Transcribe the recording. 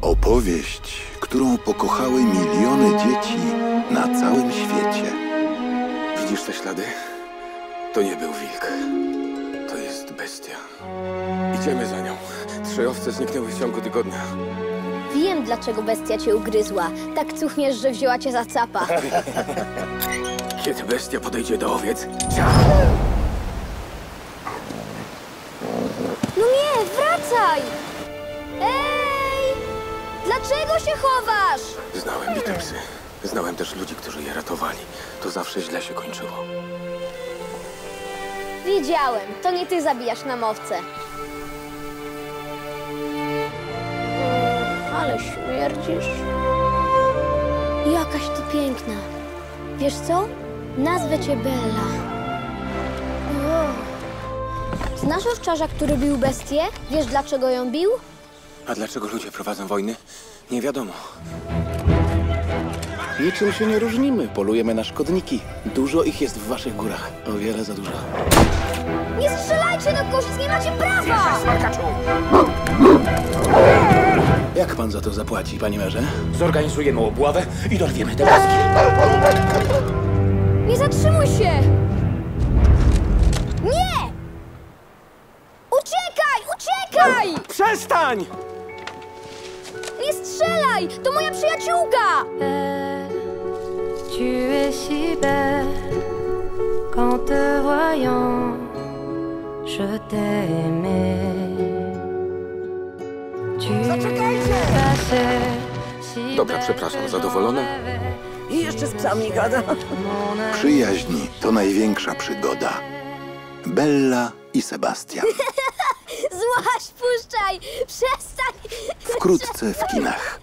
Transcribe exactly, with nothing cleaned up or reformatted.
Opowieść, którą pokochały miliony dzieci na całym świecie. Widzisz te ślady? To nie był wilk. To jest bestia. Idziemy za nią. Trzy owce zniknęły w ciągu tygodnia. Wiem, dlaczego bestia cię ugryzła. Tak cuchniesz, że wzięła cię za capa. Kiedy bestia podejdzie do owiec... No nie, wracaj! Ej! Dlaczego się chowasz? Znałem bite psy. Znałem też ludzi, którzy je ratowali. To zawsze źle się kończyło. Wiedziałem. To nie ty zabijasz nam owce. Ale śmierdzisz. Jakaś ty piękna. Wiesz co? Nazwę cię Bella. O. Znasz owczarza, który bił bestię? Wiesz, dlaczego ją bił? A dlaczego ludzie prowadzą wojny? Nie wiadomo. Niczym się nie różnimy. Polujemy na szkodniki. Dużo ich jest w waszych górach. O wiele za dużo. Nie strzelajcie do kurzyc! Nie macie prawa! Jak pan za to zapłaci, panie merze? Zorganizujemy obławę i dorwiemy te laski. Nie zatrzymuj się! Nie! Uciekaj! Uciekaj! Przestań! Nie strzelaj! To moja przyjaciółka! Tu es si belle qu'en te voyant je t'ai aimé. Dobra, przepraszam, zadowolona? I jeszcze z psami gada. Przyjaźń to największa przygoda. Bella i Sebastian. Złaś, puszczaj! Przestań! Wkrótce w kinach.